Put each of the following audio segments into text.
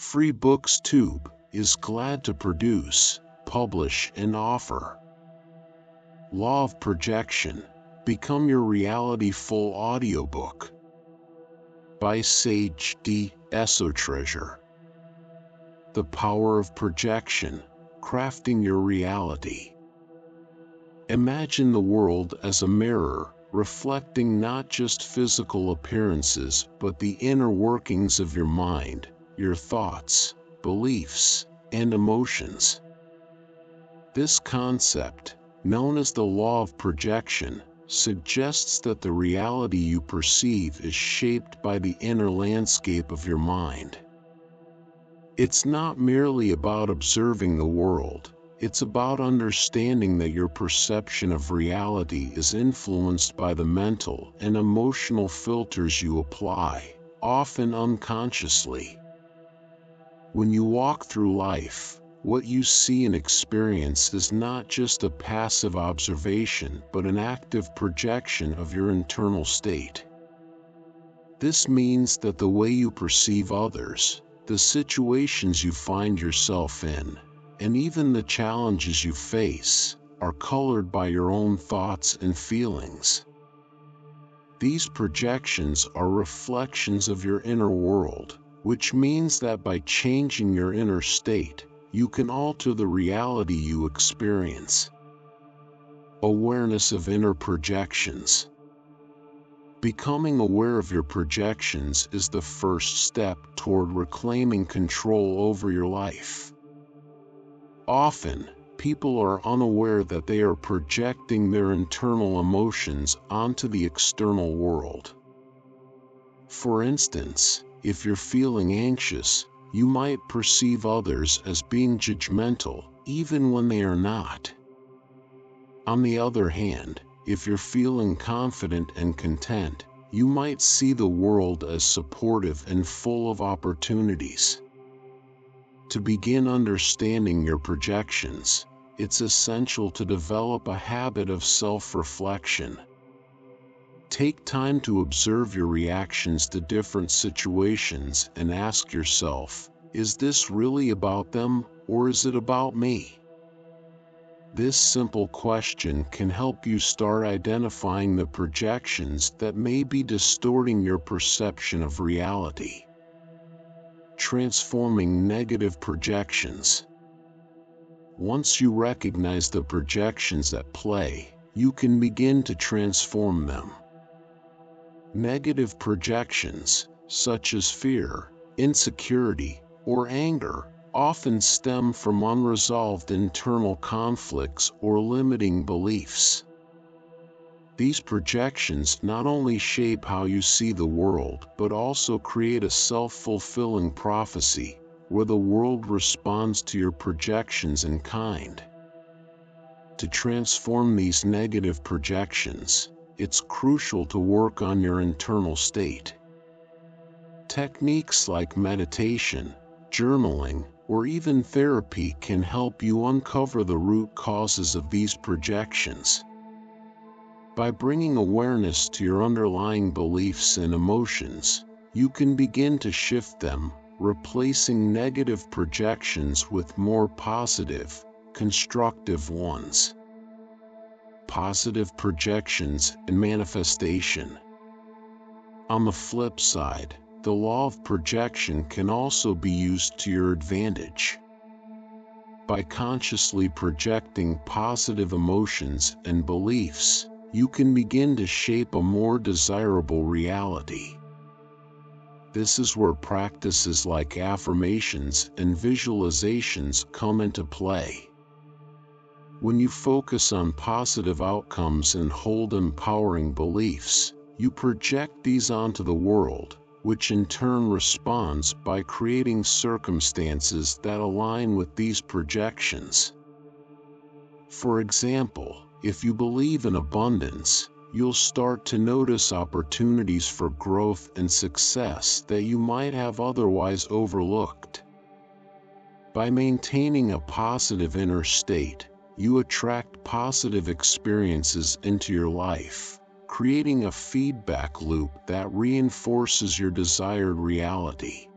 FreeBooksTube is glad to produce, publish, and offer Law of Projection, Become Your Reality Full Audiobook by Sage D. Esotreasure. The Power of Projection, Crafting Your Reality. Imagine the world as a mirror, reflecting not just physical appearances, but the inner workings of your mind, your thoughts, beliefs, and emotions. This concept, known as the law of projection, suggests that the reality you perceive is shaped by the inner landscape of your mind. It's not merely about observing the world. It's about understanding that your perception of reality is influenced by the mental and emotional filters you apply, often unconsciously. When you walk through life, what you see and experience is not just a passive observation, but an active projection of your internal state. This means that the way you perceive others, the situations you find yourself in, and even the challenges you face, are colored by your own thoughts and feelings. These projections are reflections of your inner world, which means that by changing your inner state, you can alter the reality you experience. Awareness of inner projections. Becoming aware of your projections is the first step toward reclaiming control over your life. Often, people are unaware that they are projecting their internal emotions onto the external world. For instance, if you're feeling anxious, you might perceive others as being judgmental, even when they are not. On the other hand, if you're feeling confident and content, you might see the world as supportive and full of opportunities. To begin understanding your projections, it's essential to develop a habit of self-reflection. Take time to observe your reactions to different situations and ask yourself, is this really about them, or is it about me? This simple question can help you start identifying the projections that may be distorting your perception of reality. Transforming negative projections. Once you recognize the projections at play, you can begin to transform them. Negative projections, such as fear, insecurity, or anger, often stem from unresolved internal conflicts or limiting beliefs. These projections not only shape how you see the world, but also create a self-fulfilling prophecy, where the world responds to your projections in kind. To transform these negative projections, it's crucial to work on your internal state. Techniques like meditation, journaling, or even therapy can help you uncover the root causes of these projections. By bringing awareness to your underlying beliefs and emotions, you can begin to shift them, replacing negative projections with more positive, constructive ones. Positive projections and manifestation. On the flip side, the law of projection can also be used to your advantage. By consciously projecting positive emotions and beliefs, you can begin to shape a more desirable reality. This is where practices like affirmations and visualizations come into play. When you focus on positive outcomes and hold empowering beliefs, you project these onto the world, which in turn responds by creating circumstances that align with these projections. For example, if you believe in abundance, you'll start to notice opportunities for growth and success that you might have otherwise overlooked. By maintaining a positive inner state, you attract positive experiences into your life, creating a feedback loop that reinforces your desired reality.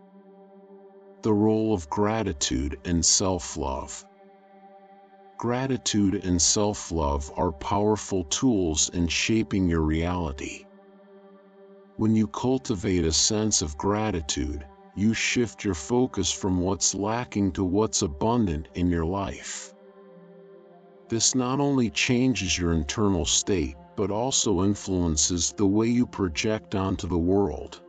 The role of gratitude and self-love. Gratitude and self-love are powerful tools in shaping your reality. When you cultivate a sense of gratitude, you shift your focus from what's lacking to what's abundant in your life. This not only changes your internal state, but also influences the way you project onto the world.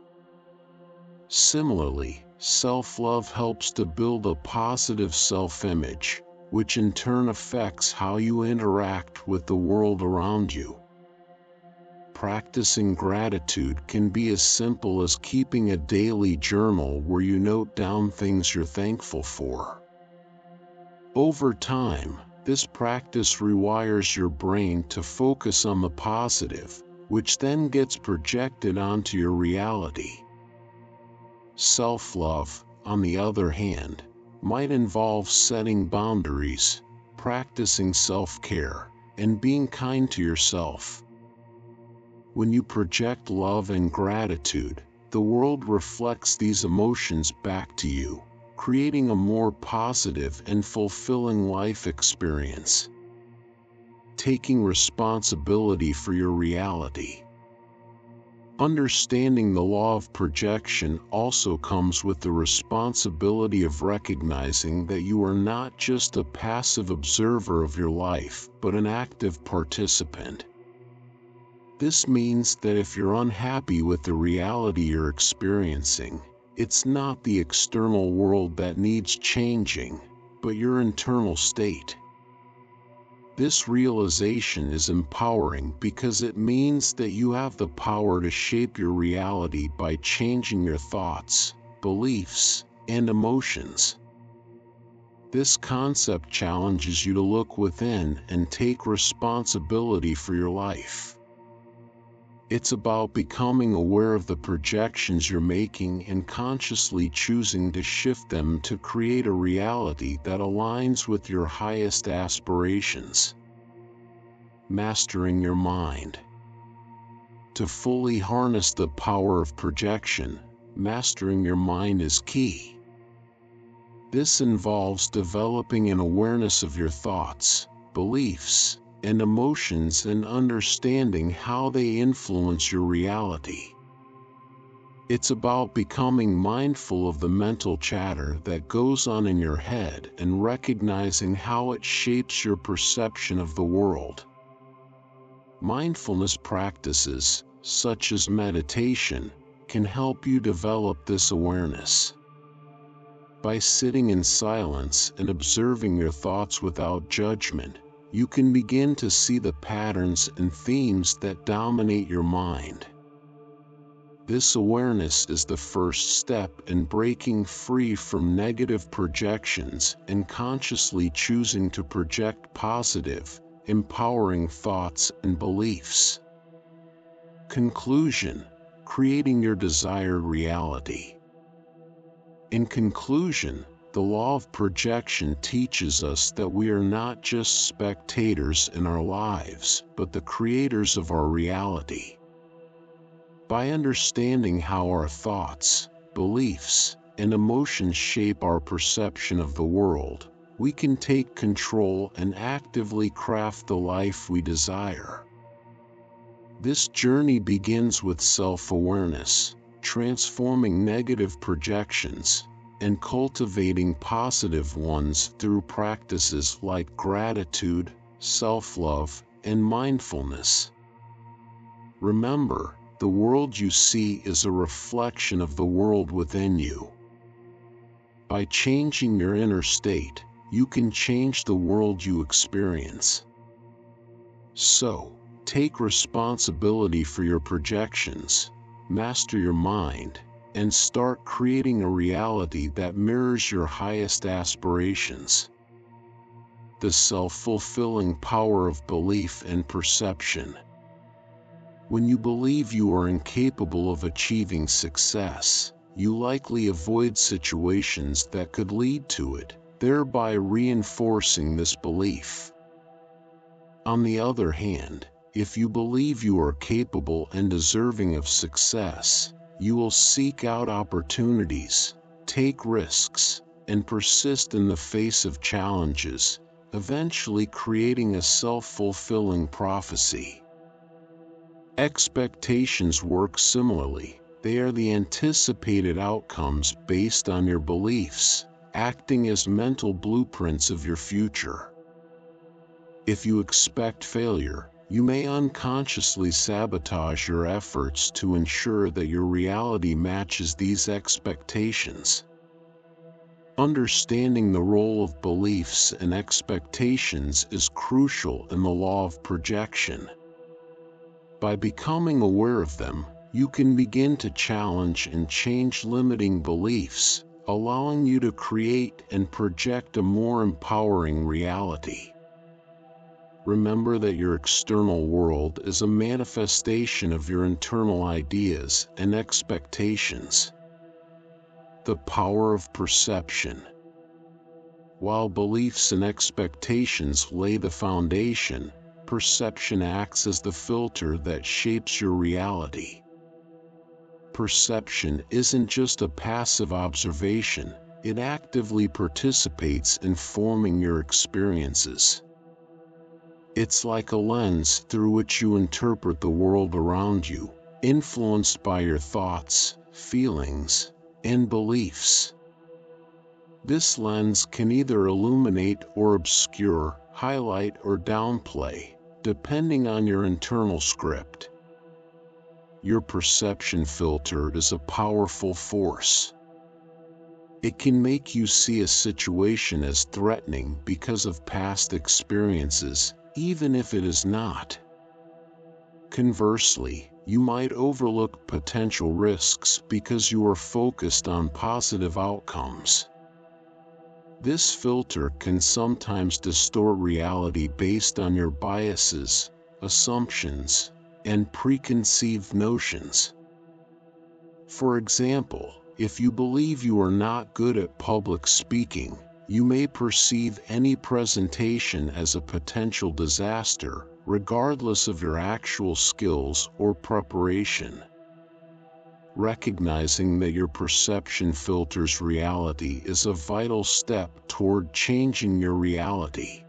Similarly, self-love helps to build a positive self-image, which in turn affects how you interact with the world around you. Practicing gratitude can be as simple as keeping a daily journal where you note down things you're thankful for. Over time, this practice rewires your brain to focus on the positive, which then gets projected onto your reality. Self-love, on the other hand, might involve setting boundaries, practicing self-care, and being kind to yourself. When you project love and gratitude, the world reflects these emotions back to you, creating a more positive and fulfilling life experience. Taking responsibility for your reality. Understanding the law of projection also comes with the responsibility of recognizing that you are not just a passive observer of your life, but an active participant. This means that if you're unhappy with the reality you're experiencing, it's not the external world that needs changing, but your internal state. This realization is empowering because it means that you have the power to shape your reality by changing your thoughts, beliefs, and emotions. This concept challenges you to look within and take responsibility for your life. It's about becoming aware of the projections you're making and consciously choosing to shift them to create a reality that aligns with your highest aspirations. Mastering your mind. To fully harness the power of projection, mastering your mind is key. This involves developing an awareness of your thoughts, beliefs, and emotions and understanding how they influence your reality. It's about becoming mindful of the mental chatter that goes on in your head and recognizing how it shapes your perception of the world. Mindfulness practices, such as meditation, can help you develop this awareness. By sitting in silence and observing your thoughts without judgment, you can begin to see the patterns and themes that dominate your mind. This awareness is the first step in breaking free from negative projections and consciously choosing to project positive, empowering thoughts and beliefs. Conclusion: creating your desired reality. In conclusion, the law of projection teaches us that we are not just spectators in our lives, but the creators of our reality. By understanding how our thoughts, beliefs, and emotions shape our perception of the world, we can take control and actively craft the life we desire. This journey begins with self-awareness, transforming negative projections, and cultivating positive ones through practices like gratitude, self-love, and mindfulness. Remember, the world you see is a reflection of the world within you. By changing your inner state, you can change the world you experience. So, take responsibility for your projections, master your mind, and start creating a reality that mirrors your highest aspirations. The self-fulfilling power of belief and perception. When you believe you are incapable of achieving success, you likely avoid situations that could lead to it, thereby reinforcing this belief. On the other hand, if you believe you are capable and deserving of success, you will seek out opportunities, take risks, and persist in the face of challenges, eventually creating a self-fulfilling prophecy. Expectations work similarly. They are the anticipated outcomes based on your beliefs, acting as mental blueprints of your future. If you expect failure, you may unconsciously sabotage your efforts to ensure that your reality matches these expectations. Understanding the role of beliefs and expectations is crucial in the law of projection. By becoming aware of them, you can begin to challenge and change limiting beliefs, allowing you to create and project a more empowering reality. Remember that your external world is a manifestation of your internal ideas and expectations. The power of perception. While beliefs and expectations lay the foundation, perception acts as the filter that shapes your reality. Perception isn't just a passive observation, it actively participates in forming your experiences. It's like a lens through which you interpret the world around you, influenced by your thoughts, feelings, and beliefs. This lens can either illuminate or obscure, highlight or downplay, depending on your internal script. Your perception filter is a powerful force. It can make you see a situation as threatening because of past experiences, even if it is not. Conversely, you might overlook potential risks because you are focused on positive outcomes. This filter can sometimes distort reality based on your biases, assumptions, and preconceived notions. For example, if you believe you are not good at public speaking, you may perceive any presentation as a potential disaster, regardless of your actual skills or preparation. Recognizing that your perception filters reality is a vital step toward changing your reality.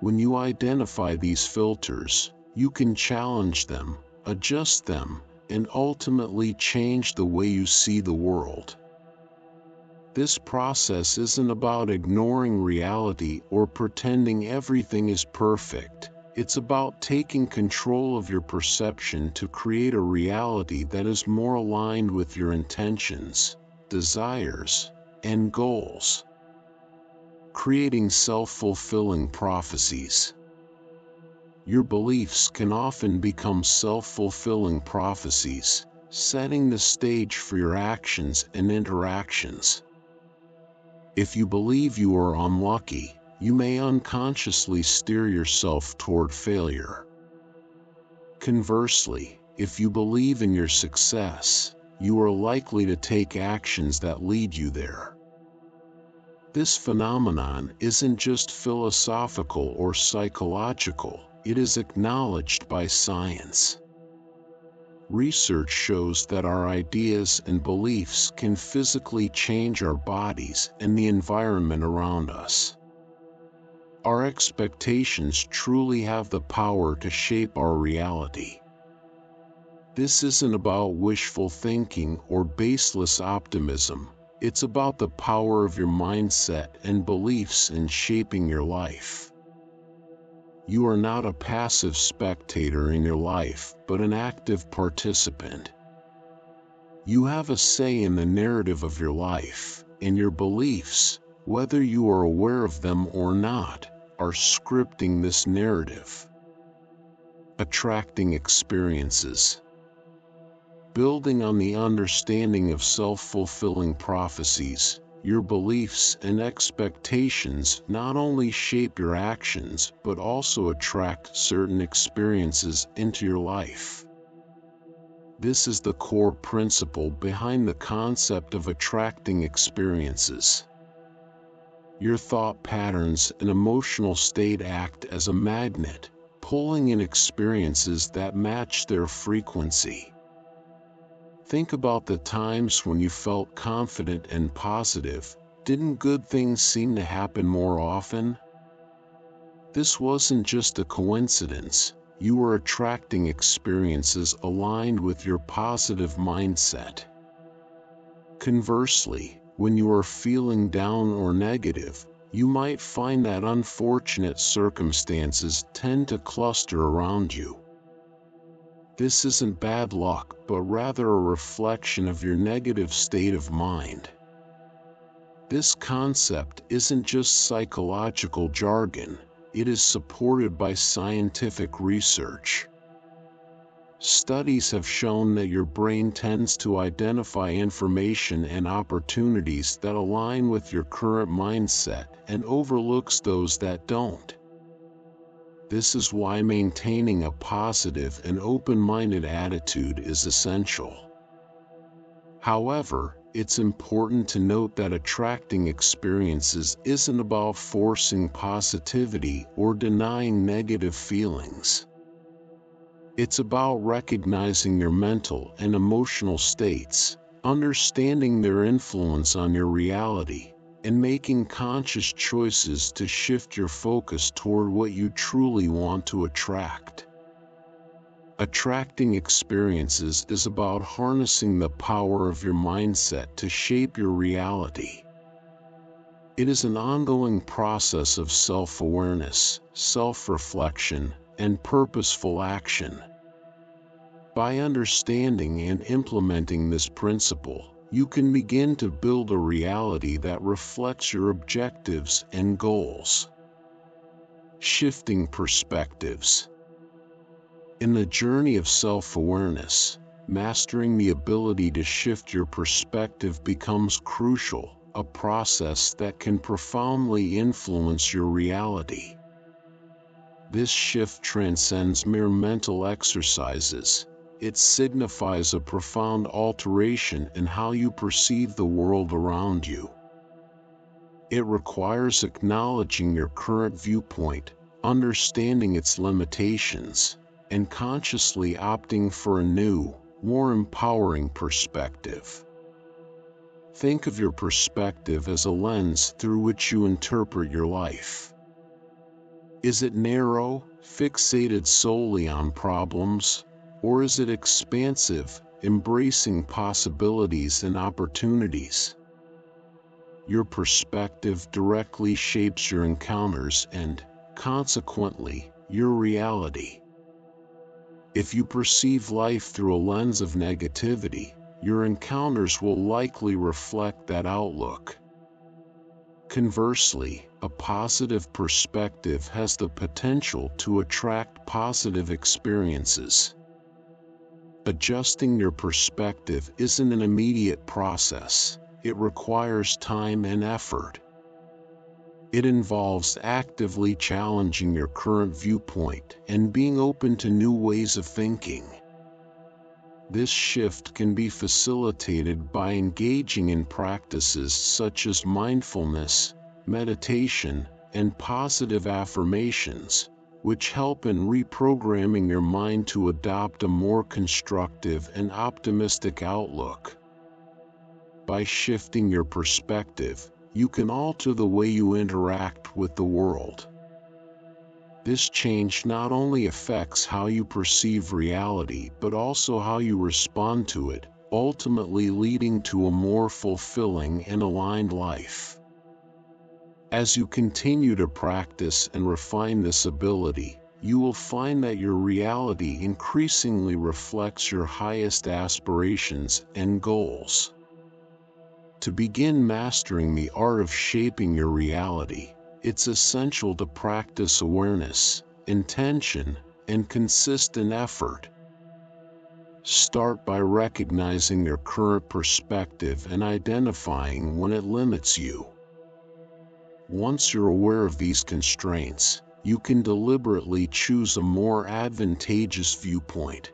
When you identify these filters, you can challenge them, adjust them, and ultimately change the way you see the world. This process isn't about ignoring reality or pretending everything is perfect. It's about taking control of your perception to create a reality that is more aligned with your intentions, desires, and goals. Creating self-fulfilling prophecies. Your beliefs can often become self-fulfilling prophecies, setting the stage for your actions and interactions. If you believe you are unlucky, you may unconsciously steer yourself toward failure. Conversely, if you believe in your success, you are likely to take actions that lead you there. This phenomenon isn't just philosophical or psychological, it is acknowledged by science. Research shows that our ideas and beliefs can physically change our bodies and the environment around us. Our expectations truly have the power to shape our reality. This isn't about wishful thinking or baseless optimism. It's about the power of your mindset and beliefs in shaping your life. You are not a passive spectator in your life, but an active participant. You have a say in the narrative of your life, and your beliefs, whether you are aware of them or not, are scripting this narrative. Attracting experiences. Building on the understanding of self-fulfilling prophecies, your beliefs and expectations not only shape your actions but also attract certain experiences into your life. This is the core principle behind the concept of attracting experiences. Your thought patterns and emotional state act as a magnet, pulling in experiences that match their frequency. Think about the times when you felt confident and positive. Didn't good things seem to happen more often? This wasn't just a coincidence. You were attracting experiences aligned with your positive mindset. Conversely, when you are feeling down or negative, you might find that unfortunate circumstances tend to cluster around you. This isn't bad luck, but rather a reflection of your negative state of mind. This concept isn't just psychological jargon. It is supported by scientific research. Studies have shown that your brain tends to identify information and opportunities that align with your current mindset and overlooks those that don't. This is why maintaining a positive and open-minded attitude is essential. However, it's important to note that attracting experiences isn't about forcing positivity or denying negative feelings. It's about recognizing your mental and emotional states, understanding their influence on your reality, and making conscious choices to shift your focus toward what you truly want to attract. Attracting experiences is about harnessing the power of your mindset to shape your reality. It is an ongoing process of self-awareness, self-reflection, and purposeful action. By understanding and implementing this principle, you can begin to build a reality that reflects your objectives and goals. Shifting perspectives. In the journey of self-awareness, mastering the ability to shift your perspective becomes crucial, a process that can profoundly influence your reality. This shift transcends mere mental exercises. It signifies a profound alteration in how you perceive the world around you. It requires acknowledging your current viewpoint, understanding its limitations, and consciously opting for a new, more empowering perspective. Think of your perspective as a lens through which you interpret your life. Is it narrow, fixated solely on problems, or is it expansive, embracing possibilities and opportunities? Your perspective directly shapes your encounters and, consequently, your reality. If you perceive life through a lens of negativity, your encounters will likely reflect that outlook. Conversely, a positive perspective has the potential to attract positive experiences. Adjusting your perspective isn't an immediate process. It requires time and effort. It involves actively challenging your current viewpoint and being open to new ways of thinking. This shift can be facilitated by engaging in practices such as mindfulness, meditation, and positive affirmations, which help in reprogramming your mind to adopt a more constructive and optimistic outlook. By shifting your perspective, you can alter the way you interact with the world. This change not only affects how you perceive reality, but also how you respond to it, ultimately leading to a more fulfilling and aligned life. As you continue to practice and refine this ability, you will find that your reality increasingly reflects your highest aspirations and goals. To begin mastering the art of shaping your reality, it's essential to practice awareness, intention, and consistent effort. Start by recognizing your current perspective and identifying when it limits you. Once you're aware of these constraints, you can deliberately choose a more advantageous viewpoint.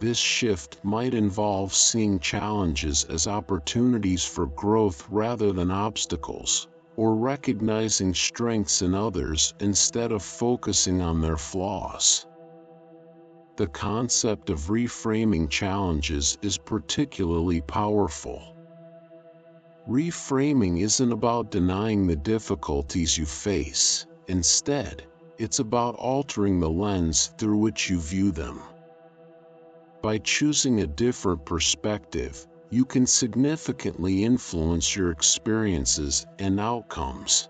This shift might involve seeing challenges as opportunities for growth rather than obstacles, or recognizing strengths in others instead of focusing on their flaws. the concept of reframing challenges is particularly powerful. Reframing isn't about denying the difficulties you face. Instead, it's about altering the lens through which you view them. By choosing a different perspective, you can significantly influence your experiences and outcomes.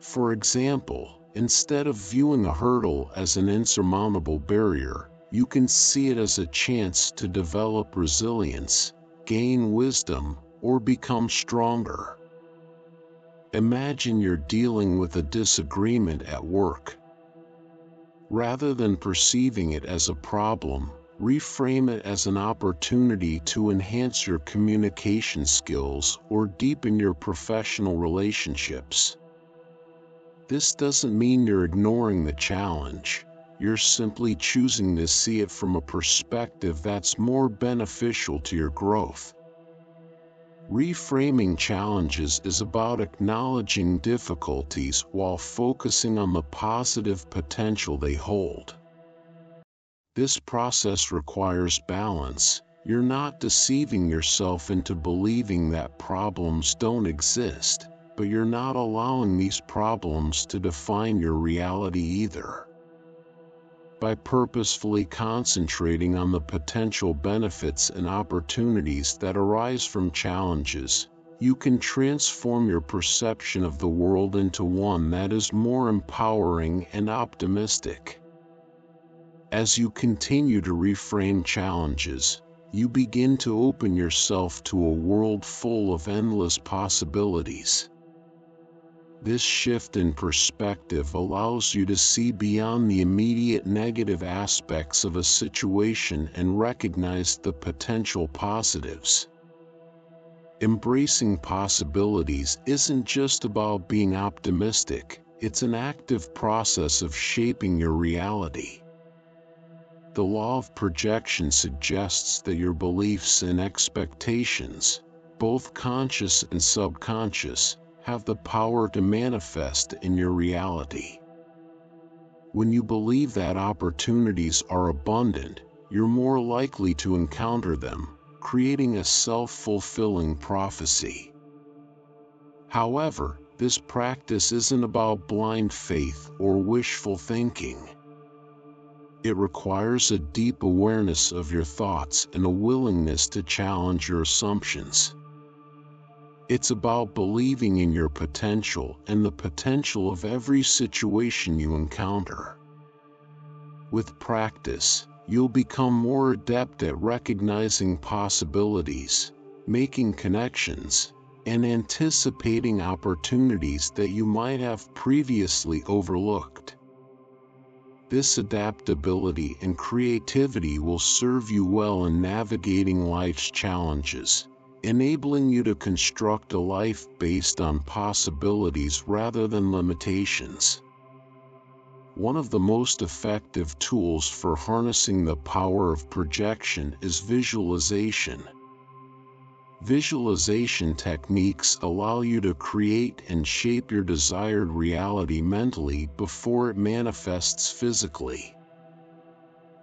For example, instead of viewing a hurdle as an insurmountable barrier, you can see it as a chance to develop resilience, gain wisdom, or become stronger. Imagine you're dealing with a disagreement at work. Rather than perceiving it as a problem, reframe it as an opportunity to enhance your communication skills or deepen your professional relationships. This doesn't mean you're ignoring the challenge. You're simply choosing to see it from a perspective that's more beneficial to your growth. Reframing challenges is about acknowledging difficulties while focusing on the positive potential they hold. This process requires balance. You're not deceiving yourself into believing that problems don't exist, but you're not allowing these problems to define your reality either. By purposefully concentrating on the potential benefits and opportunities that arise from challenges, you can transform your perception of the world into one that is more empowering and optimistic. As you continue to reframe challenges, you begin to open yourself to a world full of endless possibilities. This shift in perspective allows you to see beyond the immediate negative aspects of a situation and recognize the potential positives. Embracing possibilities isn't just about being optimistic, it's an active process of shaping your reality. The law of projection suggests that your beliefs and expectations, both conscious and subconscious, have the power to manifest in your reality. When you believe that opportunities are abundant, you're more likely to encounter them, creating a self-fulfilling prophecy. However, this practice isn't about blind faith or wishful thinking. It requires a deep awareness of your thoughts and a willingness to challenge your assumptions. It's about believing in your potential and the potential of every situation you encounter. With practice, you'll become more adept at recognizing possibilities, making connections, and anticipating opportunities that you might have previously overlooked. This adaptability and creativity will serve you well in navigating life's challenges, enabling you to construct a life based on possibilities rather than limitations. One of the most effective tools for harnessing the power of projection is visualization. Visualization techniques allow you to create and shape your desired reality mentally before it manifests physically.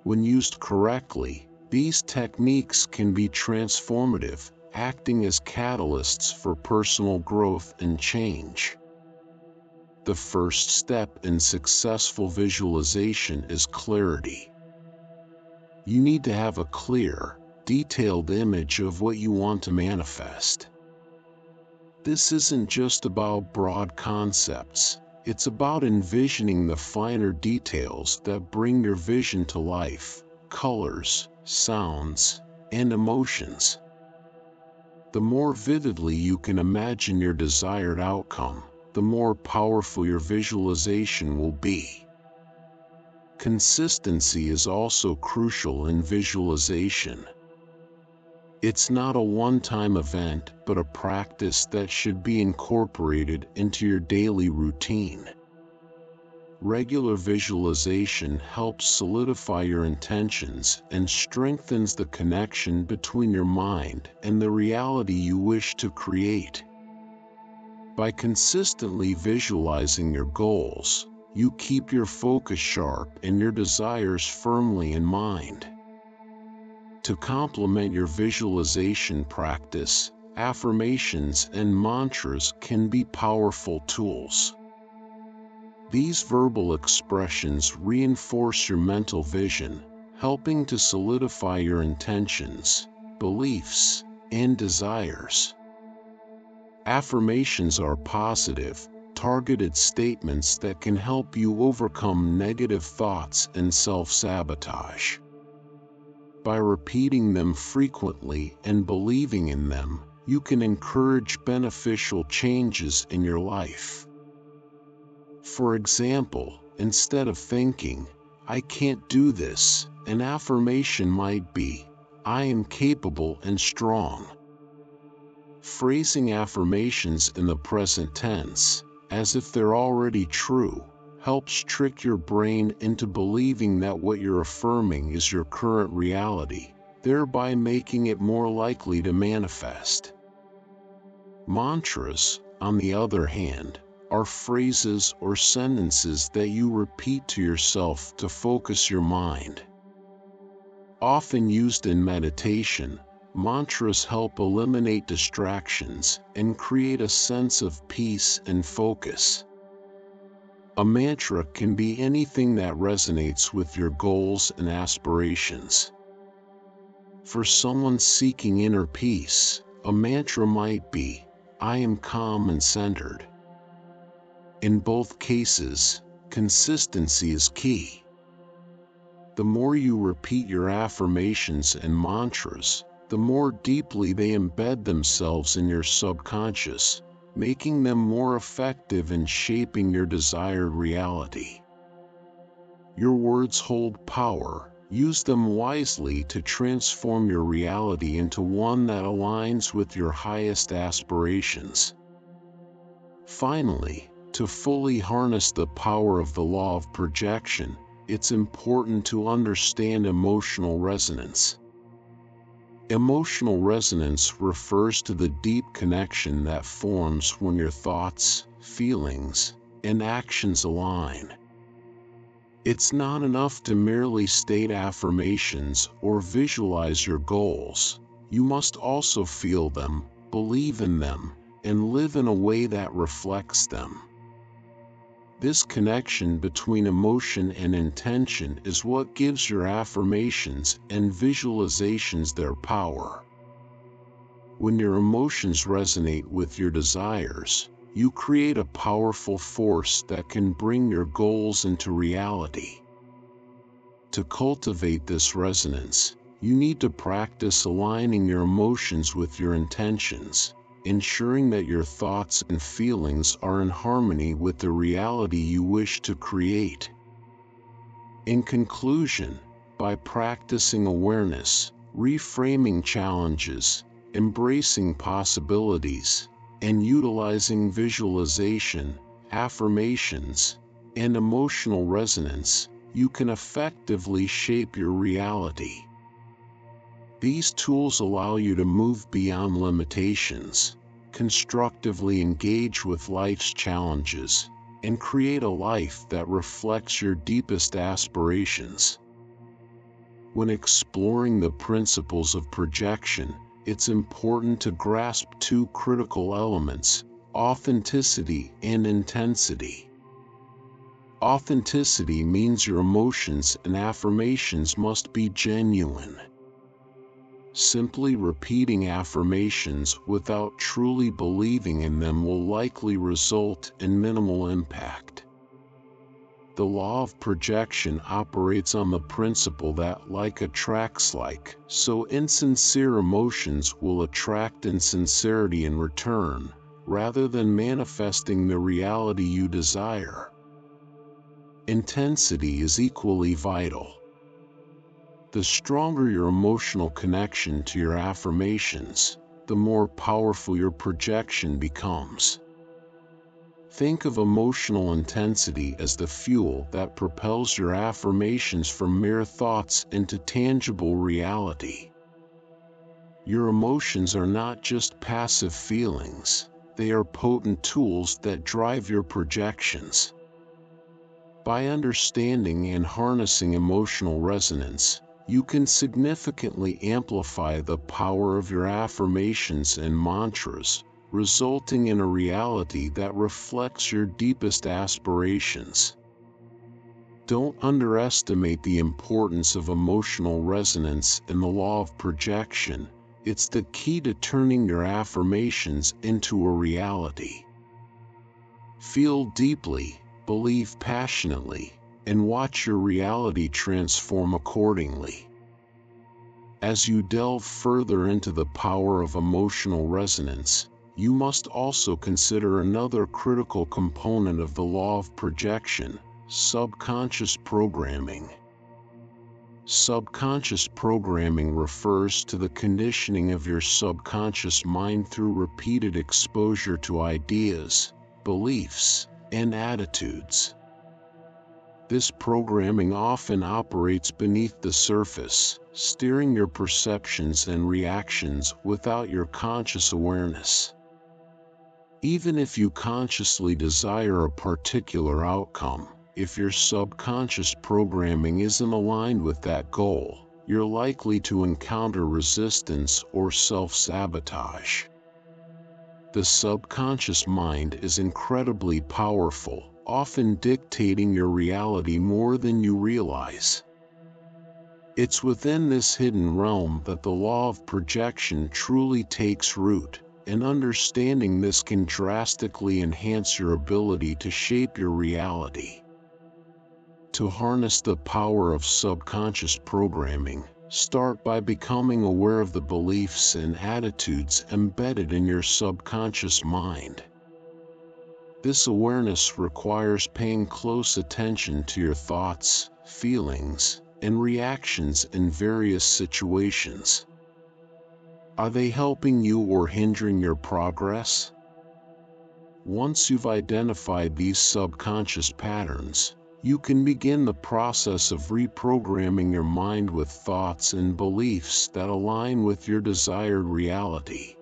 When used correctly, these techniques can be transformative, acting as catalysts for personal growth and change. The first step in successful visualization is clarity. You need to have a clear, detailed image of what you want to manifest. This isn't just about broad concepts, it's about envisioning the finer details that bring your vision to life: colors, sounds, and emotions. The more vividly you can imagine your desired outcome, the more powerful your visualization will be. Consistency is also crucial in visualization. It's not a one-time event, but a practice that should be incorporated into your daily routine. Regular visualization helps solidify your intentions and strengthens the connection between your mind and the reality you wish to create. By consistently visualizing your goals, You keep your focus sharp and your desires firmly in mind. To complement your visualization practice, affirmations and mantras can be powerful tools. These verbal expressions reinforce your mental vision, helping to solidify your intentions, beliefs, and desires. Affirmations are positive, targeted statements that can help you overcome negative thoughts and self-sabotage. By repeating them frequently and believing in them, you can encourage beneficial changes in your life. For example, instead of thinking, "I can't do this," an affirmation might be, "I am capable and strong." Phrasing affirmations in the present tense, as if they're already true, helps trick your brain into believing that what you're affirming is your current reality, thereby making it more likely to manifest. Mantras, on the other hand, are phrases or sentences that you repeat to yourself to focus your mind. Often used in meditation, mantras help eliminate distractions and create a sense of peace and focus. A mantra can be anything that resonates with your goals and aspirations. For someone seeking inner peace, a mantra might be, "I am calm and centered." In both cases, consistency is key. The more you repeat your affirmations and mantras, the more deeply they embed themselves in your subconscious, making them more effective in shaping your desired reality. Your words hold power. Use them wisely to transform your reality into one that aligns with your highest aspirations. Finally, to fully harness the power of the law of projection, it's important to understand emotional resonance. Emotional resonance refers to the deep connection that forms when your thoughts, feelings, and actions align. It's not enough to merely state affirmations or visualize your goals. You must also feel them, believe in them, and live in a way that reflects them. This connection between emotion and intention is what gives your affirmations and visualizations their power. When your emotions resonate with your desires, you create a powerful force that can bring your goals into reality. To cultivate this resonance, you need to practice aligning your emotions with your intentions, ensuring that your thoughts and feelings are in harmony with the reality you wish to create. In conclusion, by practicing awareness, reframing challenges, embracing possibilities, and utilizing visualization, affirmations, and emotional resonance, you can effectively shape your reality. These tools allow you to move beyond limitations, constructively engage with life's challenges, and create a life that reflects your deepest aspirations. When exploring the principles of projection, it's important to grasp two critical elements: authenticity and intensity. Authenticity means your emotions and affirmations must be genuine. Simply repeating affirmations without truly believing in them will likely result in minimal impact. The law of projection operates on the principle that like attracts like, so insincere emotions will attract insincerity in return, rather than manifesting the reality you desire. Intensity is equally vital. The stronger your emotional connection to your affirmations, the more powerful your projection becomes. Think of emotional intensity as the fuel that propels your affirmations from mere thoughts into tangible reality. Your emotions are not just passive feelings, they are potent tools that drive your projections. By understanding and harnessing emotional resonance, you can significantly amplify the power of your affirmations and mantras, resulting in a reality that reflects your deepest aspirations. Don't underestimate the importance of emotional resonance and the law of projection. It's the key to turning your affirmations into a reality. Feel deeply, believe passionately, and watch your reality transform accordingly. As you delve further into the power of emotional resonance, you must also consider another critical component of the law of projection: subconscious programming. Subconscious programming refers to the conditioning of your subconscious mind through repeated exposure to ideas, beliefs, and attitudes. This programming often operates beneath the surface, steering your perceptions and reactions without your conscious awareness. Even if you consciously desire a particular outcome, if your subconscious programming isn't aligned with that goal, you're likely to encounter resistance or self-sabotage. The subconscious mind is incredibly powerful, often dictating your reality more than you realize. It's within this hidden realm that the law of projection truly takes root, and understanding this can drastically enhance your ability to shape your reality. To harness the power of subconscious programming, start by becoming aware of the beliefs and attitudes embedded in your subconscious mind. This awareness requires paying close attention to your thoughts, feelings, and reactions in various situations. Are they helping you or hindering your progress? Once you've identified these subconscious patterns, you can begin the process of reprogramming your mind with thoughts and beliefs that align with your desired reality.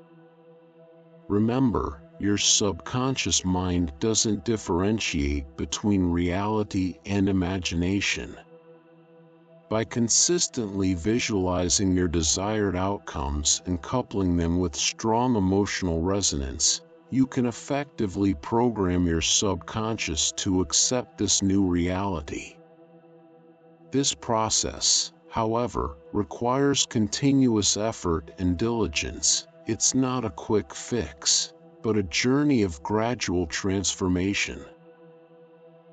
Remember, your subconscious mind doesn't differentiate between reality and imagination. By consistently visualizing your desired outcomes and coupling them with strong emotional resonance, you can effectively program your subconscious to accept this new reality. This process, however, requires continuous effort and diligence. It's not a quick fix, but a journey of gradual transformation.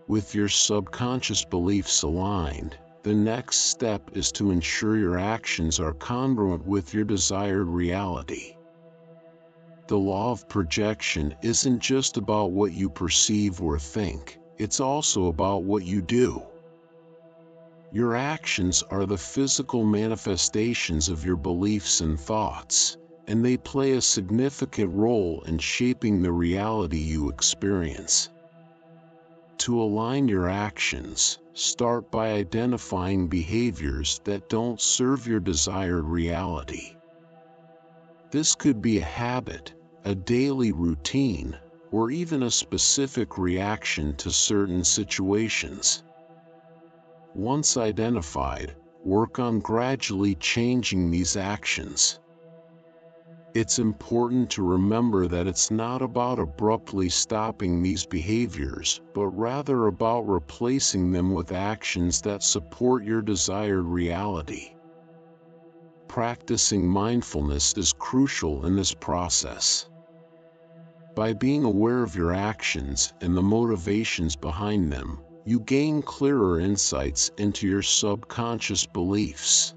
With your subconscious beliefs aligned, the next step is to ensure your actions are congruent with your desired reality. The law of projection isn't just about what you perceive or think, it's also about what you do. Your actions are the physical manifestations of your beliefs and thoughts, and they play a significant role in shaping the reality you experience. To align your actions, start by identifying behaviors that don't serve your desired reality. This could be a habit, a daily routine, or even a specific reaction to certain situations. Once identified, work on gradually changing these actions. It's important to remember that it's not about abruptly stopping these behaviors, but rather about replacing them with actions that support your desired reality. Practicing mindfulness is crucial in this process. By being aware of your actions and the motivations behind them, you gain clearer insights into your subconscious beliefs.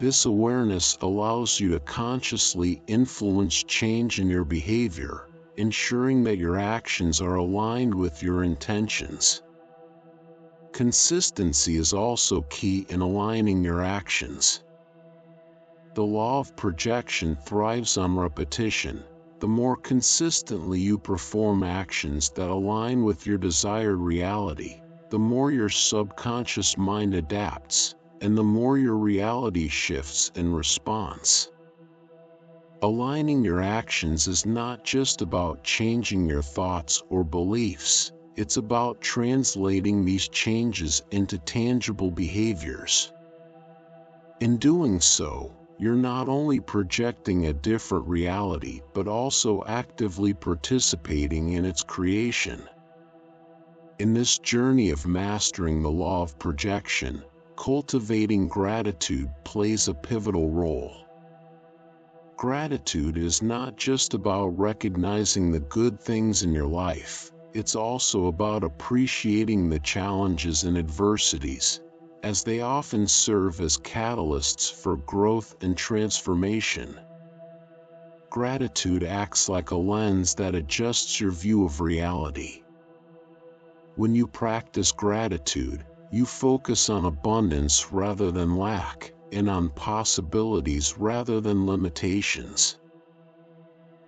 This awareness allows you to consciously influence change in your behavior, ensuring that your actions are aligned with your intentions. Consistency is also key in aligning your actions. The law of projection thrives on repetition. The more consistently you perform actions that align with your desired reality, the more your subconscious mind adapts, and the more your reality shifts in response. Aligning your actions is not just about changing your thoughts or beliefs, It's about translating these changes into tangible behaviors. In doing so, you're not only projecting a different reality, but also actively participating in its creation. In this journey of mastering the law of projection, cultivating gratitude plays a pivotal role. Gratitude is not just about recognizing the good things in your life, it's also about appreciating the challenges and adversities, as they often serve as catalysts for growth and transformation. Gratitude acts like a lens that adjusts your view of reality. When you practice gratitude, you focus on abundance rather than lack, and on possibilities rather than limitations.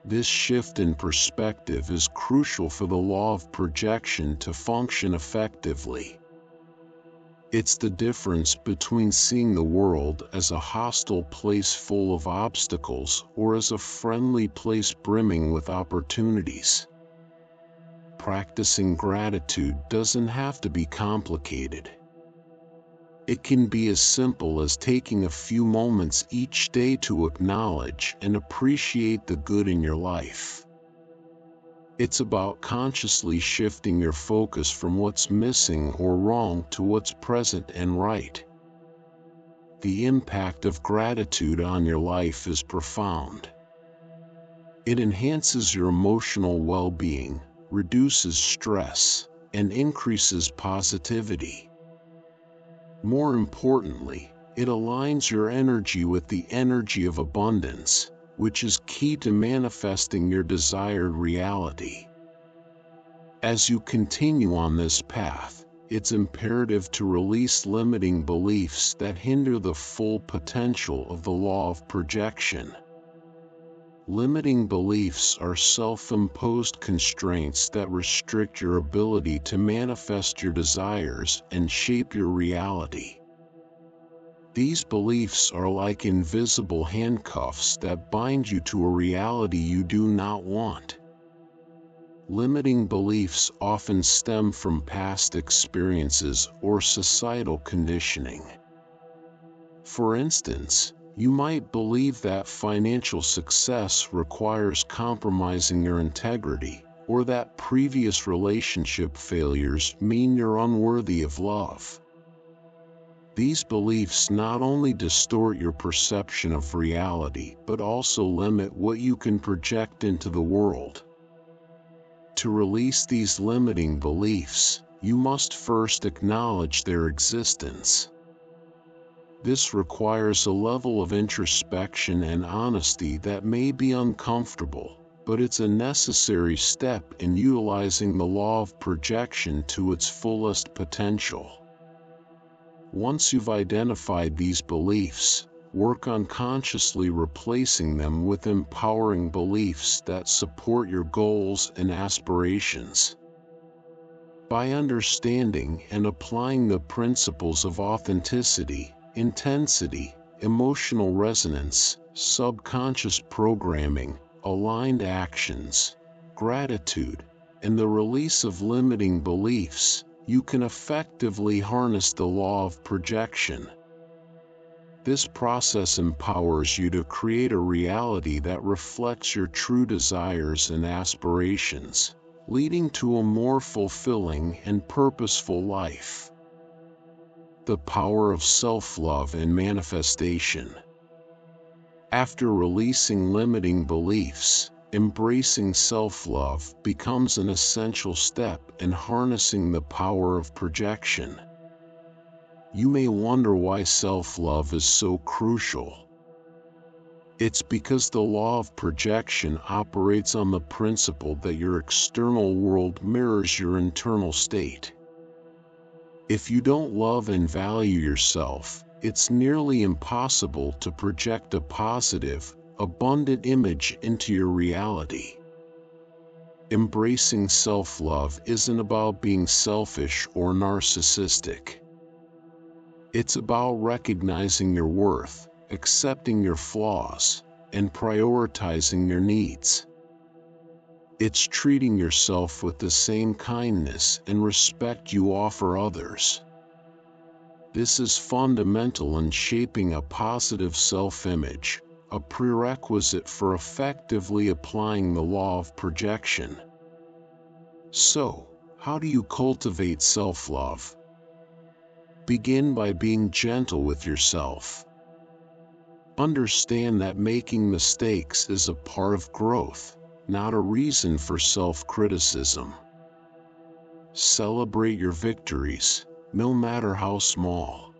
This shift in perspective is crucial for the law of projection to function effectively. It's the difference between seeing the world as a hostile place full of obstacles or as a friendly place brimming with opportunities. Practicing gratitude doesn't have to be complicated. It can be as simple as taking a few moments each day to acknowledge and appreciate the good in your life. It's about consciously shifting your focus from what's missing or wrong to what's present and right. The impact of gratitude on your life is profound. It enhances your emotional well-being, reduces stress, and increases positivity. More importantly, it aligns your energy with the energy of abundance, which is key to manifesting your desired reality. As you continue on this path, it's imperative to release limiting beliefs that hinder the full potential of the law of projection. Limiting beliefs are self-imposed constraints that restrict your ability to manifest your desires and shape your reality. These beliefs are like invisible handcuffs that bind you to a reality you do not want. Limiting beliefs often stem from past experiences or societal conditioning. For instance, you might believe that financial success requires compromising your integrity, or that previous relationship failures mean you're unworthy of love. These beliefs not only distort your perception of reality, but also limit what you can project into the world. To release these limiting beliefs, you must first acknowledge their existence. This requires a level of introspection and honesty that may be uncomfortable, but it's a necessary step in utilizing the law of projection to its fullest potential. Once you've identified these beliefs, work on consciously replacing them with empowering beliefs that support your goals and aspirations. By understanding and applying the principles of authenticity, intensity, emotional resonance, subconscious programming, aligned actions, gratitude, and the release of limiting beliefs, you can effectively harness the law of projection. This process empowers you to create a reality that reflects your true desires and aspirations, leading to a more fulfilling and purposeful life. The power of self-love and manifestation. After releasing limiting beliefs, embracing self-love becomes an essential step in harnessing the power of projection. You may wonder why self-love is so crucial. It's because the law of projection operates on the principle that your external world mirrors your internal state. If you don't love and value yourself, it's nearly impossible to project a positive, abundant image into your reality. Embracing self-love isn't about being selfish or narcissistic. It's about recognizing your worth, accepting your flaws, and prioritizing your needs. It's treating yourself with the same kindness and respect you offer others. This is fundamental in shaping a positive self-image, a prerequisite for effectively applying the law of projection. So, how do you cultivate self-love? Begin by being gentle with yourself. Understand that making mistakes is a part of growth, not a reason for self-criticism. Celebrate your victories, no matter how small.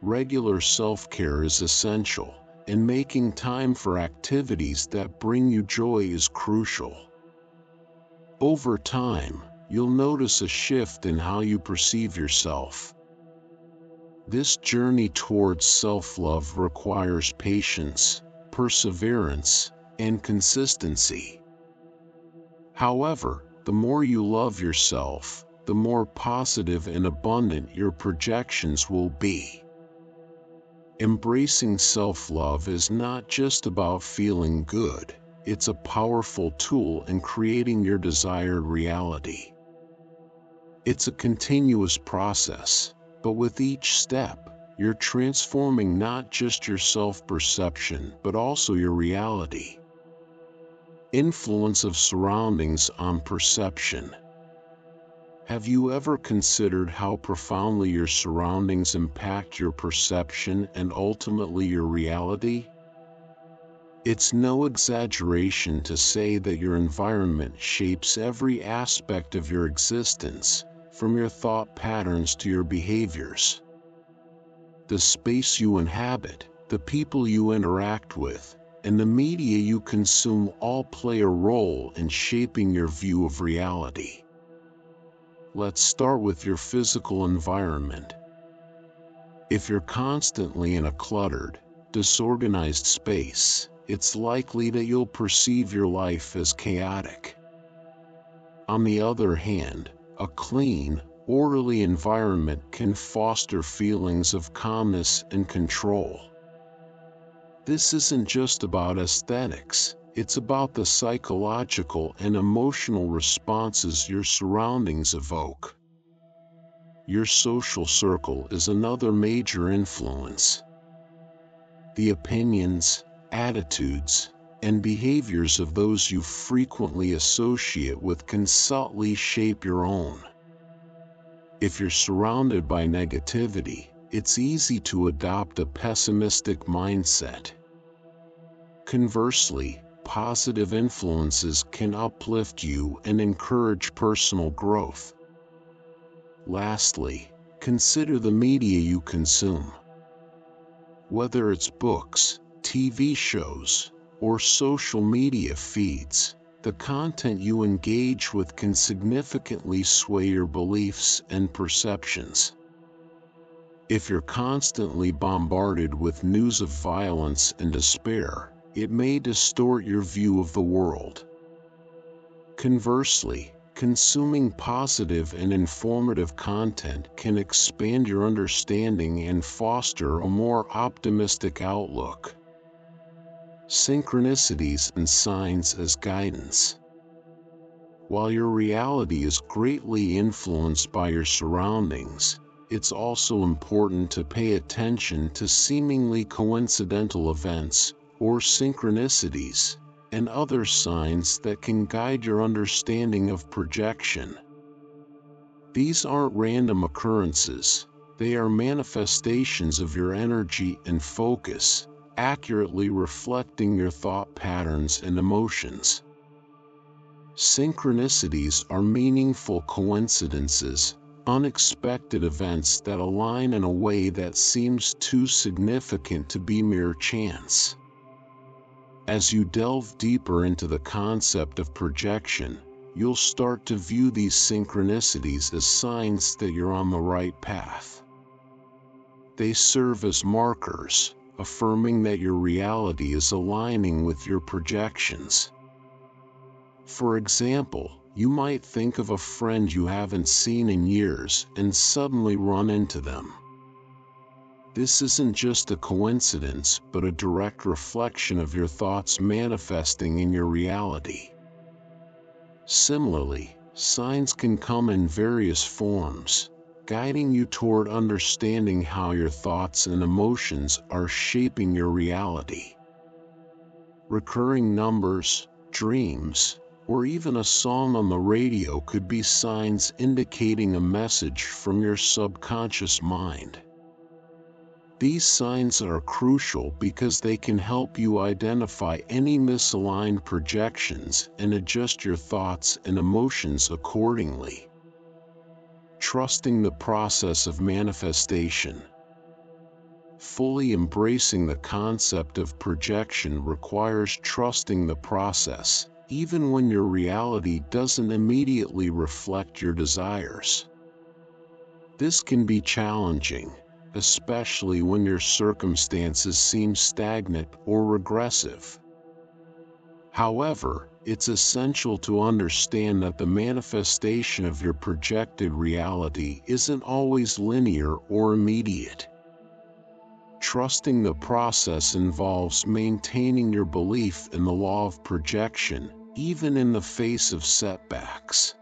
Regular self-care is essential, and making time for activities that bring you joy is crucial. Over time, you'll notice a shift in how you perceive yourself. This journey towards self-love requires patience, perseverance, and consistency. However, the more you love yourself, the more positive and abundant your projections will be. Embracing self-love is not just about feeling good, it's a powerful tool in creating your desired reality. It's a continuous process, but with each step, you're transforming not just your self-perception, but also your reality. Influence of surroundings on perception. Have you ever considered how profoundly your surroundings impact your perception and ultimately your reality? It's no exaggeration to say that your environment shapes every aspect of your existence, from your thought patterns to your behaviors. The space you inhabit, the people you interact with, and the media you consume all play a role in shaping your view of reality. Let's start with your physical environment. If you're constantly in a cluttered, disorganized space, it's likely that you'll perceive your life as chaotic. On the other hand, a clean, orderly environment can foster feelings of calmness and control. This isn't just about aesthetics. It's about the psychological and emotional responses your surroundings evoke. Your social circle is another major influence. The opinions, attitudes, and behaviors of those you frequently associate with can subtly shape your own. If you're surrounded by negativity, it's easy to adopt a pessimistic mindset. Conversely, positive influences can uplift you and encourage personal growth. Lastly, consider the media you consume. Whether it's books, TV shows, or social media feeds, the content you engage with can significantly sway your beliefs and perceptions. If you're constantly bombarded with news of violence and despair, it may distort your view of the world. Conversely, consuming positive and informative content can expand your understanding and foster a more optimistic outlook. Synchronicities and signs as guidance. While your reality is greatly influenced by your surroundings, it's also important to pay attention to seemingly coincidental events, or synchronicities, and other signs that can guide your understanding of projection. These aren't random occurrences, they are manifestations of your energy and focus, accurately reflecting your thought patterns and emotions. Synchronicities are meaningful coincidences, unexpected events that align in a way that seems too significant to be mere chance. As you delve deeper into the concept of projection, you'll start to view these synchronicities as signs that you're on the right path. They serve as markers, affirming that your reality is aligning with your projections. For example, you might think of a friend you haven't seen in years and suddenly run into them. This isn't just a coincidence, but a direct reflection of your thoughts manifesting in your reality. Similarly, signs can come in various forms, guiding you toward understanding how your thoughts and emotions are shaping your reality. Recurring numbers, dreams, or even a song on the radio could be signs indicating a message from your subconscious mind. These signs are crucial because they can help you identify any misaligned projections and adjust your thoughts and emotions accordingly. Trusting the process of manifestation. Fully embracing the concept of projection requires trusting the process, even when your reality doesn't immediately reflect your desires. This can be challenging, especially when your circumstances seem stagnant or regressive. However, it's essential to understand that the manifestation of your projected reality isn't always linear or immediate. Trusting the process involves maintaining your belief in the law of projection, even in the face of setbacks.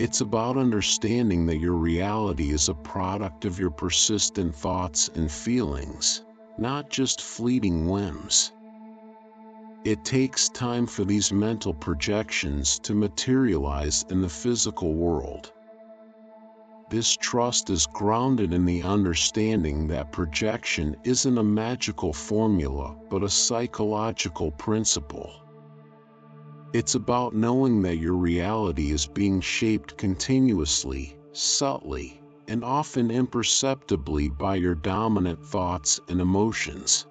It's about understanding that your reality is a product of your persistent thoughts and feelings, not just fleeting whims. It takes time for these mental projections to materialize in the physical world. This trust is grounded in the understanding that projection isn't a magical formula, but a psychological principle. It's about knowing that your reality is being shaped continuously, subtly, and often imperceptibly by your dominant thoughts and emotions.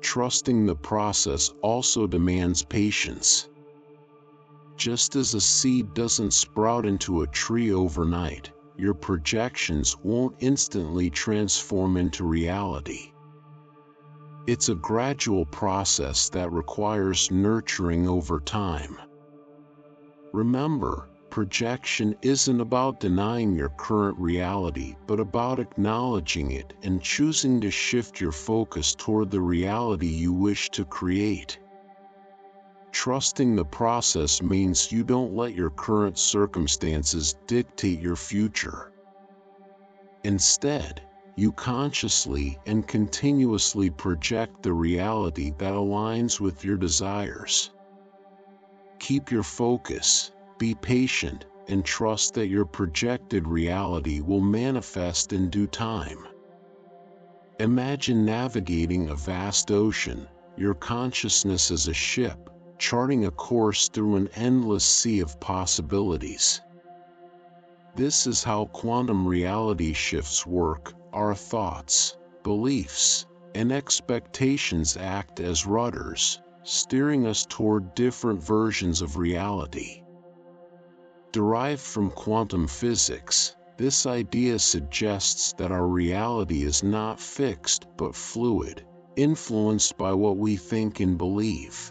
Trusting the process also demands patience. Just as a seed doesn't sprout into a tree overnight, your projections won't instantly transform into reality. It's a gradual process that requires nurturing over time. Remember, projection isn't about denying your current reality, but about acknowledging it and choosing to shift your focus toward the reality you wish to create. Trusting the process means you don't let your current circumstances dictate your future. Instead, you consciously and continuously project the reality that aligns with your desires. Keep your focus. Be patient and trust that your projected reality will manifest in due time. Imagine navigating a vast ocean. Your consciousness is a ship, charting a course through an endless sea of possibilities. This is how quantum reality shifts work. Our thoughts, beliefs, and expectations act as rudders, steering us toward different versions of reality. Derived from quantum physics, this idea suggests that our reality is not fixed but fluid, influenced by what we think and believe.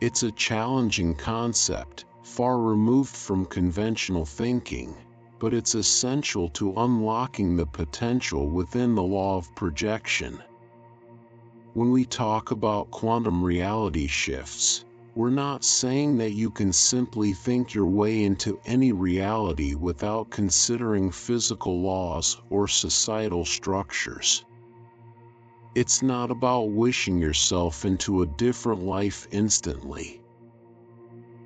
It's a challenging concept, far removed from conventional thinking, but it's essential to unlocking the potential within the law of projection. When we talk about quantum reality shifts, we're not saying that you can simply think your way into any reality without considering physical laws or societal structures. It's not about wishing yourself into a different life instantly.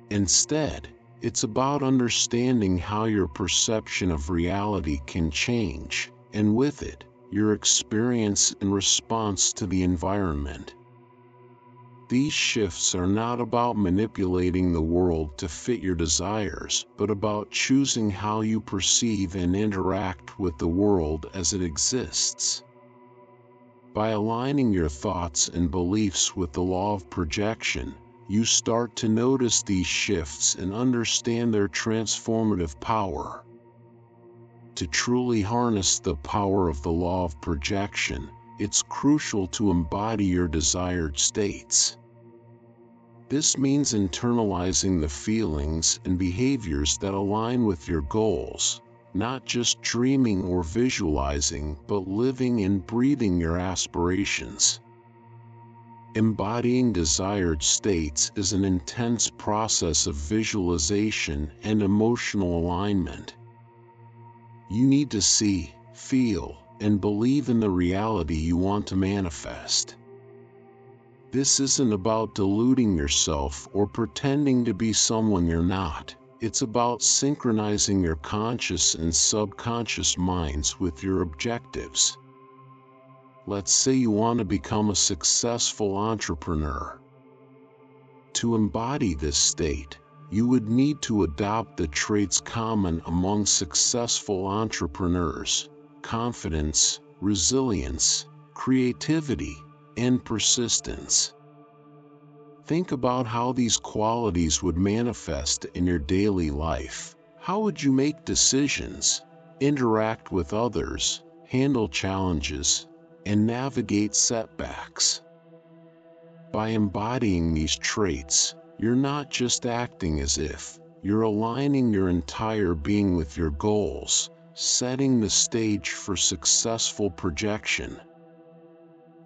Instead, it's about understanding how your perception of reality can change, and with it, your experience in response to the environment. These shifts are not about manipulating the world to fit your desires, but about choosing how you perceive and interact with the world as it exists. By aligning your thoughts and beliefs with the law of projection, you start to notice these shifts and understand their transformative power. To truly harness the power of the law of projection, it's crucial to embody your desired states. This means internalizing the feelings and behaviors that align with your goals, not just dreaming or visualizing, but living and breathing your aspirations. Embodying desired states is an intense process of visualization and emotional alignment. You need to see, feel, and believe in the reality you want to manifest. This isn't about deluding yourself or pretending to be someone you're not. It's about synchronizing your conscious and subconscious minds with your objectives. Let's say you want to become a successful entrepreneur. To embody this state, you would need to adopt the traits common among successful entrepreneurs: confidence, resilience, creativity, and persistence. Think about how these qualities would manifest in your daily life. How would you make decisions, interact with others, handle challenges, and navigate setbacks? By embodying these traits, you're not just acting as if, you're aligning your entire being with your goals, setting the stage for successful projection.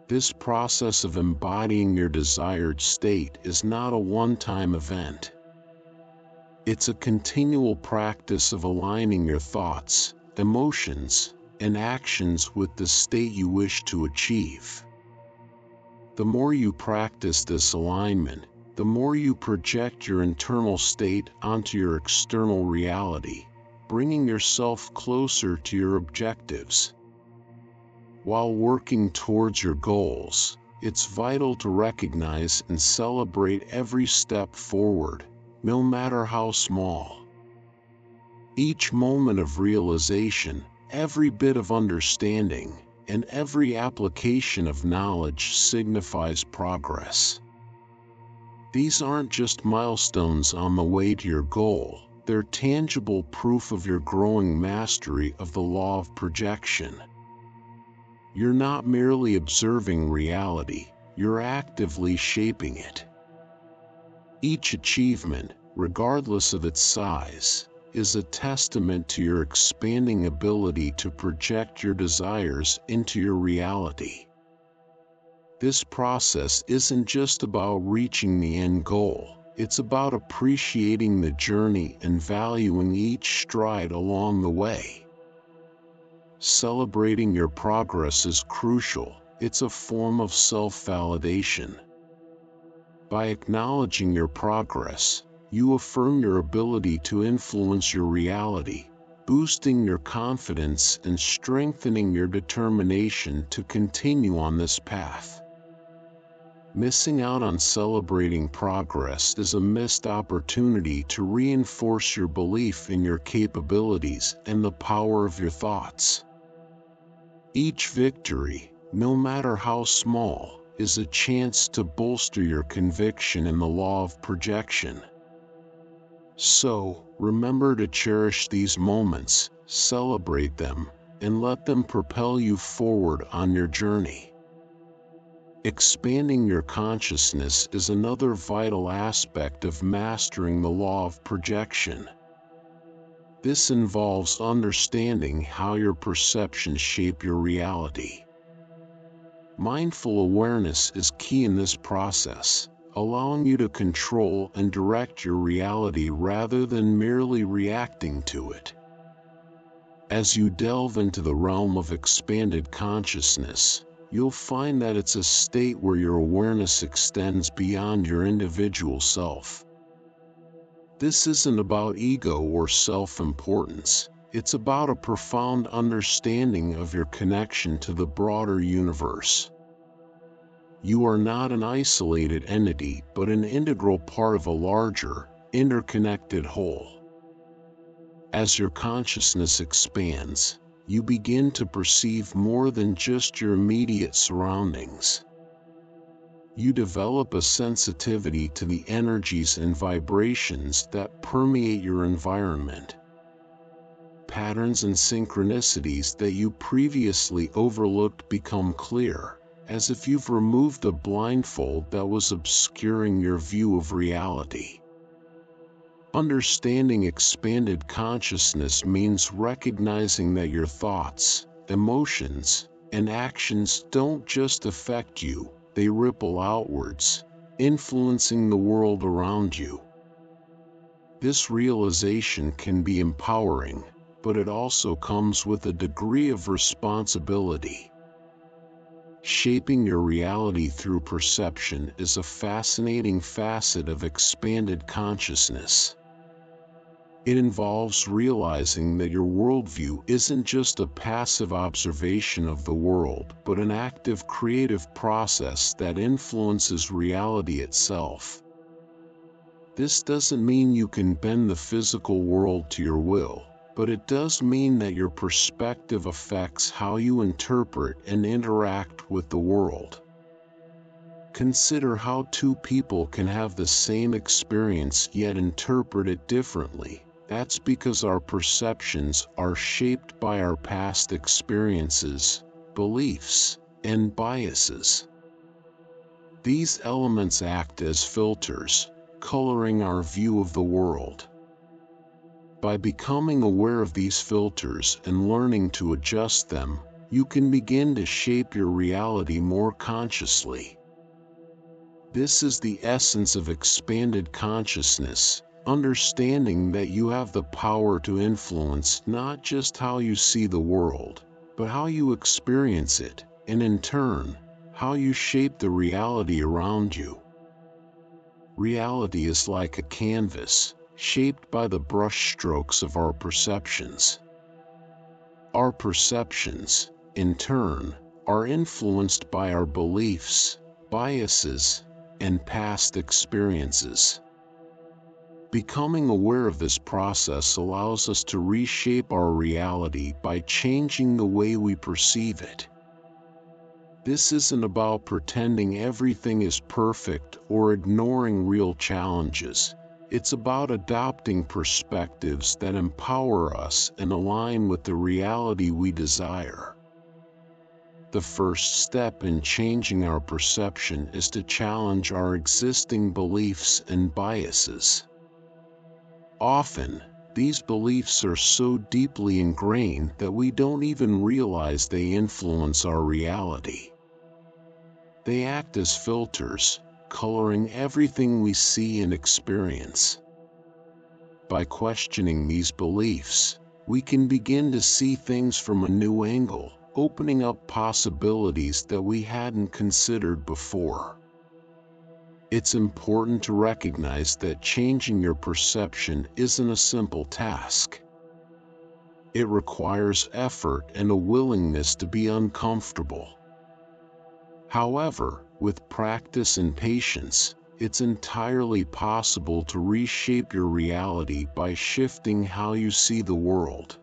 This process of embodying your desired state is not a one-time event. It's a continual practice of aligning your thoughts, emotions, and actions with the state you wish to achieve. The more you practice this alignment, the more you project your internal state onto your external reality, bringing yourself closer to your objectives. While working towards your goals, it's vital to recognize and celebrate every step forward, no matter how small. Each moment of realization, every bit of understanding, and every application of knowledge signifies progress. These aren't just milestones on the way to your goal, they're tangible proof of your growing mastery of the law of projection. You're not merely observing reality, you're actively shaping it. Each achievement, regardless of its size, is a testament to your expanding ability to project your desires into your reality. This process isn't just about reaching the end goal, it's about appreciating the journey and valuing each stride along the way. Celebrating your progress is crucial. It's a form of self-validation. By acknowledging your progress, you affirm your ability to influence your reality, boosting your confidence and strengthening your determination to continue on this path. Missing out on celebrating progress is a missed opportunity to reinforce your belief in your capabilities and the power of your thoughts. Each victory, no matter how small, is a chance to bolster your conviction in the law of projection. So, remember to cherish these moments, celebrate them, and let them propel you forward on your journey. Expanding your consciousness is another vital aspect of mastering the law of projection. This involves understanding how your perceptions shape your reality. Mindful awareness is key in this process, allowing you to control and direct your reality rather than merely reacting to it. As you delve into the realm of expanded consciousness, you'll find that it's a state where your awareness extends beyond your individual self. This isn't about ego or self-importance. It's about a profound understanding of your connection to the broader universe. You are not an isolated entity, but an integral part of a larger, interconnected whole. As your consciousness expands, you begin to perceive more than just your immediate surroundings. You develop a sensitivity to the energies and vibrations that permeate your environment. Patterns and synchronicities that you previously overlooked become clear, as if you've removed the blindfold that was obscuring your view of reality. Understanding expanded consciousness means recognizing that your thoughts, emotions, and actions don't just affect you, they ripple outwards, influencing the world around you. This realization can be empowering, but it also comes with a degree of responsibility. Shaping your reality through perception is a fascinating facet of expanded consciousness. It involves realizing that your worldview isn't just a passive observation of the world, but an active creative process that influences reality itself. This doesn't mean you can bend the physical world to your will, but it does mean that your perspective affects how you interpret and interact with the world. Consider how two people can have the same experience yet interpret it differently. That's because our perceptions are shaped by our past experiences, beliefs, and biases. These elements act as filters, coloring our view of the world. By becoming aware of these filters and learning to adjust them, you can begin to shape your reality more consciously. This is the essence of expanded consciousness. Understanding that you have the power to influence not just how you see the world, but how you experience it, and in turn, how you shape the reality around you. Reality is like a canvas, shaped by the brushstrokes of our perceptions. Our perceptions, in turn, are influenced by our beliefs, biases, and past experiences. Becoming aware of this process allows us to reshape our reality by changing the way we perceive it. This isn't about pretending everything is perfect or ignoring real challenges. It's about adopting perspectives that empower us and align with the reality we desire. The first step in changing our perception is to challenge our existing beliefs and biases. Often, these beliefs are so deeply ingrained that we don't even realize they influence our reality. They act as filters, coloring everything we see and experience. By questioning these beliefs, we can begin to see things from a new angle, opening up possibilities that we hadn't considered before. It's important to recognize that changing your perception isn't a simple task. It requires effort and a willingness to be uncomfortable. However, with practice and patience, it's entirely possible to reshape your reality by shifting how you see the world.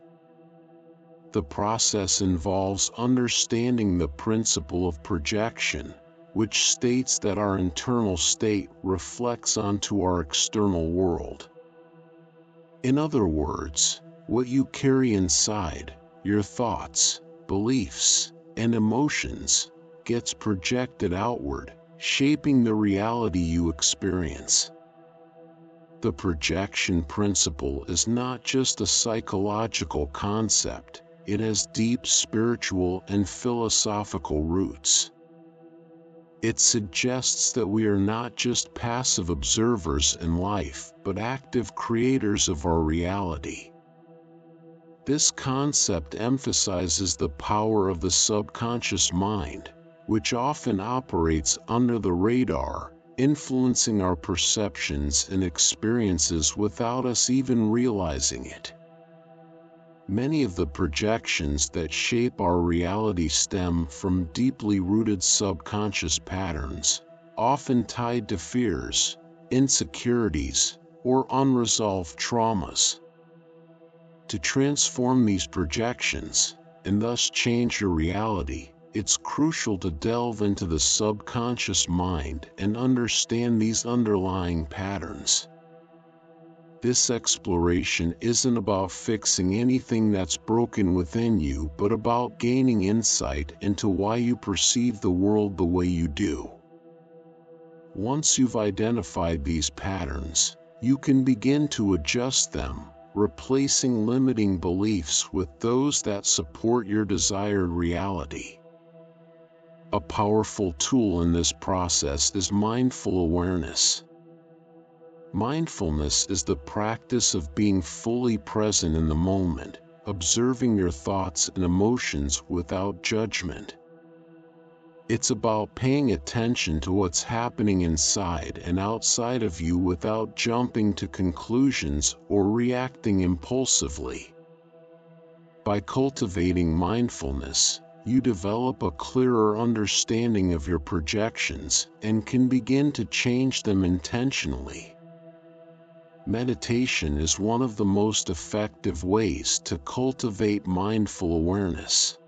The process involves understanding the principle of projection, which states that our internal state reflects onto our external world. In other words, what you carry inside, your thoughts, beliefs, and emotions, gets projected outward, shaping the reality you experience. The projection principle is not just a psychological concept, it has deep spiritual and philosophical roots. It suggests that we are not just passive observers in life, but active creators of our reality. This concept emphasizes the power of the subconscious mind, which often operates under the radar, influencing our perceptions and experiences without us even realizing it. Many of the projections that shape our reality stem from deeply rooted subconscious patterns, often tied to fears, insecurities, or unresolved traumas. To transform these projections, and thus change your reality, it's crucial to delve into the subconscious mind and understand these underlying patterns. This exploration isn't about fixing anything that's broken within you, but about gaining insight into why you perceive the world the way you do. Once you've identified these patterns, you can begin to adjust them, replacing limiting beliefs with those that support your desired reality. A powerful tool in this process is mindful awareness. Mindfulness is the practice of being fully present in the moment, observing your thoughts and emotions without judgment. It's about paying attention to what's happening inside and outside of you without jumping to conclusions or reacting impulsively. By cultivating mindfulness, you develop a clearer understanding of your projections and can begin to change them intentionally. Meditation is one of the most effective ways to cultivate mindful awareness.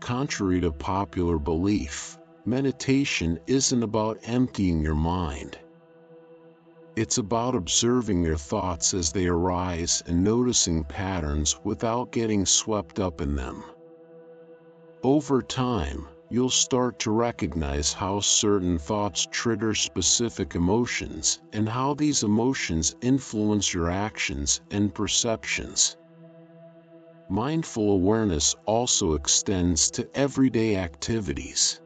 Contrary to popular belief, meditation isn't about emptying your mind. It's about observing your thoughts as they arise and noticing patterns without getting swept up in them. Over time, you'll start to recognize how certain thoughts trigger specific emotions and how these emotions influence your actions and perceptions. Mindful awareness also extends to everyday activities.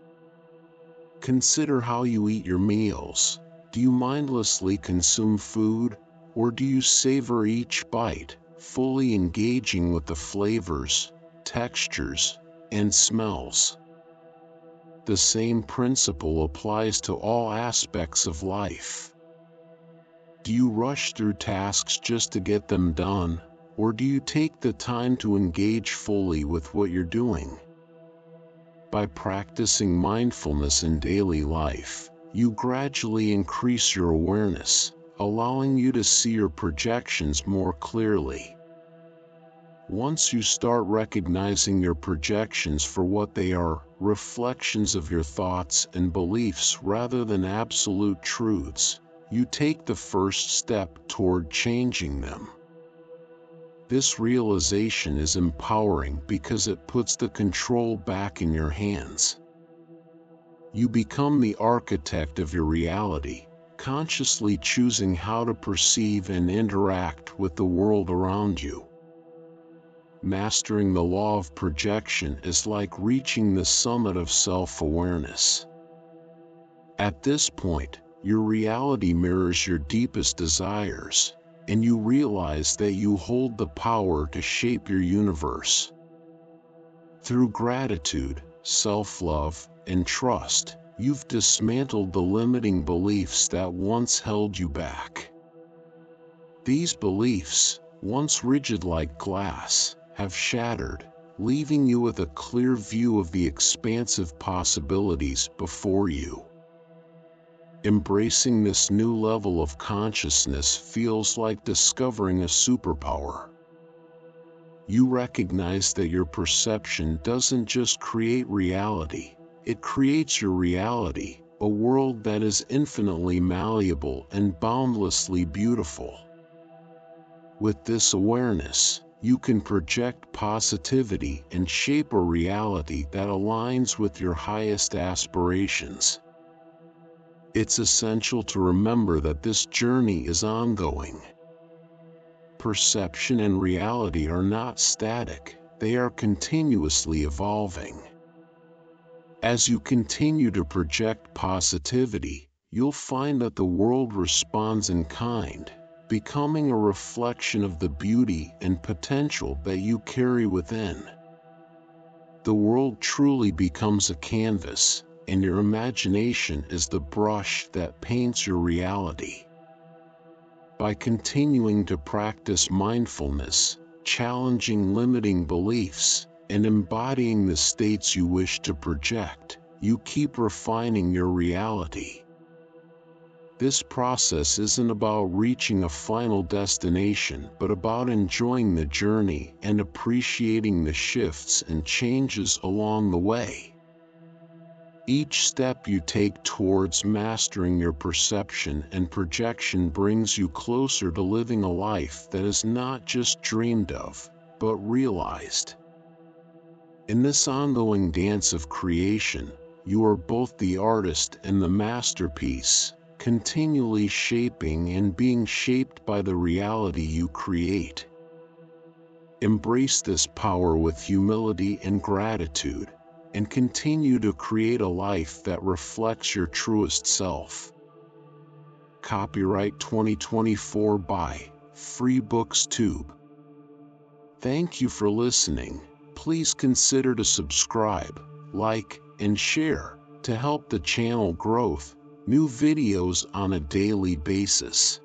Consider how you eat your meals. Do you mindlessly consume food, or do you savor each bite, fully engaging with the flavors, textures, and smells? The same principle applies to all aspects of life. Do you rush through tasks just to get them done, or do you take the time to engage fully with what you're doing? By practicing mindfulness in daily life, you gradually increase your awareness, allowing you to see your projections more clearly. Once you start recognizing your projections for what they are, reflections of your thoughts and beliefs rather than absolute truths, you take the first step toward changing them. This realization is empowering because it puts the control back in your hands. You become the architect of your reality, consciously choosing how to perceive and interact with the world around you. Mastering the law of projection is like reaching the summit of self-awareness. At this point, your reality mirrors your deepest desires, and you realize that you hold the power to shape your universe. Through gratitude, self-love, and trust, you've dismantled the limiting beliefs that once held you back. These beliefs, once rigid like glass, have shattered, leaving you with a clear view of the expansive possibilities before you. Embracing this new level of consciousness feels like discovering a superpower. You recognize that your perception doesn't just create reality, it creates your reality, a world that is infinitely malleable and boundlessly beautiful. With this awareness, you can project positivity and shape a reality that aligns with your highest aspirations. It's essential to remember that this journey is ongoing. Perception and reality are not static, they are continuously evolving. As you continue to project positivity, you'll find that the world responds in kind, becoming a reflection of the beauty and potential that you carry within. The world truly becomes a canvas, and your imagination is the brush that paints your reality. By continuing to practice mindfulness, challenging limiting beliefs, and embodying the states you wish to project, you keep refining your reality. This process isn't about reaching a final destination, but about enjoying the journey and appreciating the shifts and changes along the way. Each step you take towards mastering your perception and projection brings you closer to living a life that is not just dreamed of, but realized. In this ongoing dance of creation, you are both the artist and the masterpiece, continually shaping and being shaped by the reality you create. Embrace this power with humility and gratitude, and continue to create a life that reflects your truest self. Copyright 2024 by FreeBooksTube. Thank you for listening. Please consider to subscribe, like, and share to help the channel growth. New videos on a daily basis.